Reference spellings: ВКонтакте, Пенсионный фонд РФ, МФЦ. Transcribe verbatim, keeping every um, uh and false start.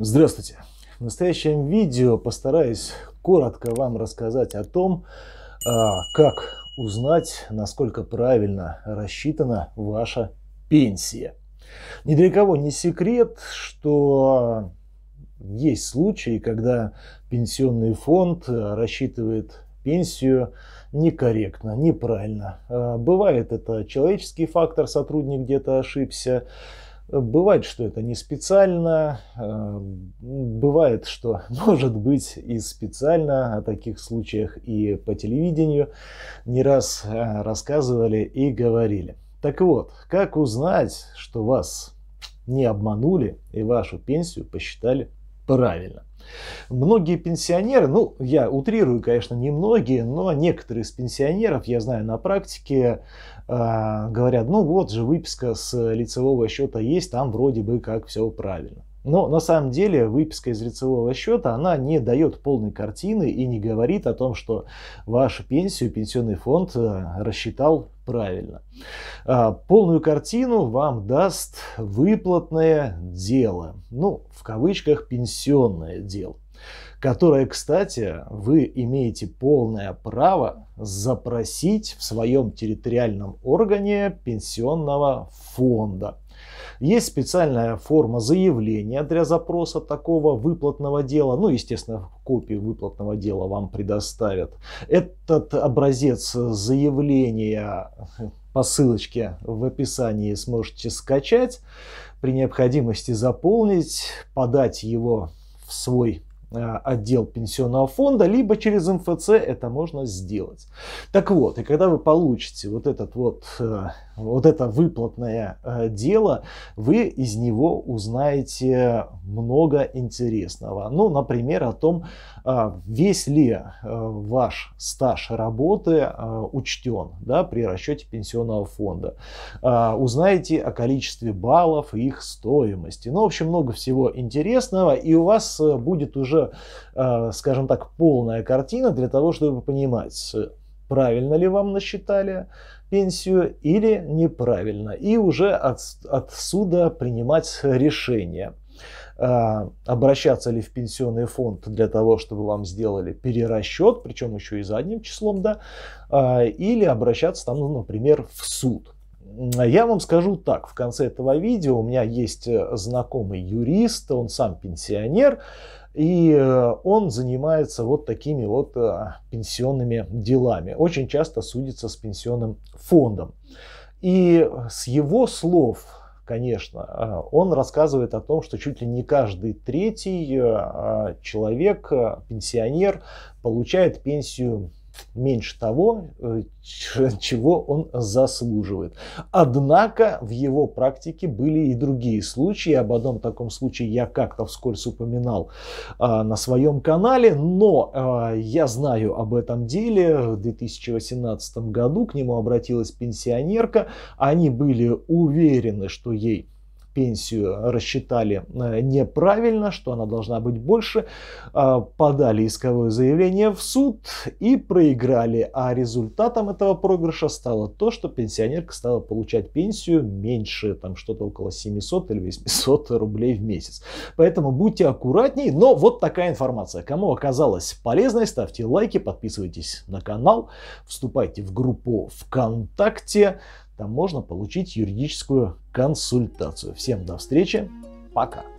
Здравствуйте! В настоящем видео постараюсь коротко вам рассказать о том, как узнать, насколько правильно рассчитана ваша пенсия. Ни для кого не секрет, что есть случаи, когда пенсионный фонд рассчитывает пенсию некорректно, неправильно. Бывает это человеческий фактор, сотрудник где-то ошибся. Бывает, что это не специально, бывает, что может быть и специально, о таких случаях и по телевидению не раз рассказывали и говорили. Так вот, как узнать, что вас не обманули и вашу пенсию посчитали правильно? Многие пенсионеры, ну я утрирую, конечно, не многие, но некоторые из пенсионеров, я знаю на практике, э, говорят, ну вот же выписка с лицевого счета есть, там вроде бы как все правильно. Но на самом деле выписка из лицевого счета, она не дает полной картины и не говорит о том, что вашу пенсию пенсионный фонд рассчитал правильно. Полную картину вам даст выплатное дело, ну в кавычках пенсионное дело, которое, кстати, вы имеете полное право запросить в своем территориальном органе пенсионного фонда. Есть специальная форма заявления для запроса такого выплатного дела. Ну, естественно, копию выплатного дела вам предоставят. Этот образец заявления по ссылочке в описании сможете скачать, при необходимости заполнить, подать его в свой отдел пенсионного фонда, либо через МФЦ это можно сделать. Так вот, и когда вы получите вот, этот вот, вот это выплатное дело, вы из него узнаете много интересного. Ну, например, о том, весь ли ваш стаж работы учтен, да, при расчете пенсионного фонда. Узнаете о количестве баллов и их стоимости. Ну, в общем, много всего интересного, и у вас будет уже, скажем так, полная картина для того, чтобы понимать, правильно ли вам насчитали пенсию или неправильно, и уже от, отсюда принимать решение, обращаться ли в пенсионный фонд для того, чтобы вам сделали перерасчет, причем еще и задним числом, да, или обращаться там, ну, например, в суд. Я вам скажу так, в конце этого видео у меня есть знакомый юрист, он сам пенсионер, и он занимается вот такими вот пенсионными делами. Очень часто судится с пенсионным фондом. И с его слов, конечно, он рассказывает о том, что чуть ли не каждый третий человек, пенсионер, получает пенсию меньше того, чего он заслуживает. Однако в его практике были и другие случаи. Об одном таком случае я как-то вскользь упоминал а, на своем канале, но а, я знаю об этом деле. В две тысячи восемнадцатом году к нему обратилась пенсионерка. Они были уверены, что ей пенсию рассчитали неправильно, что она должна быть больше, подали исковое заявление в суд и проиграли. А результатом этого проигрыша стало то, что пенсионерка стала получать пенсию меньше, там что-то около семисот или восьмисот рублей в месяц. Поэтому будьте аккуратней, но вот такая информация. Кому оказалась полезной, ставьте лайки, подписывайтесь на канал, вступайте в группу ВКонтакте. Там можно получить юридическую консультацию. Всем до встречи. Пока.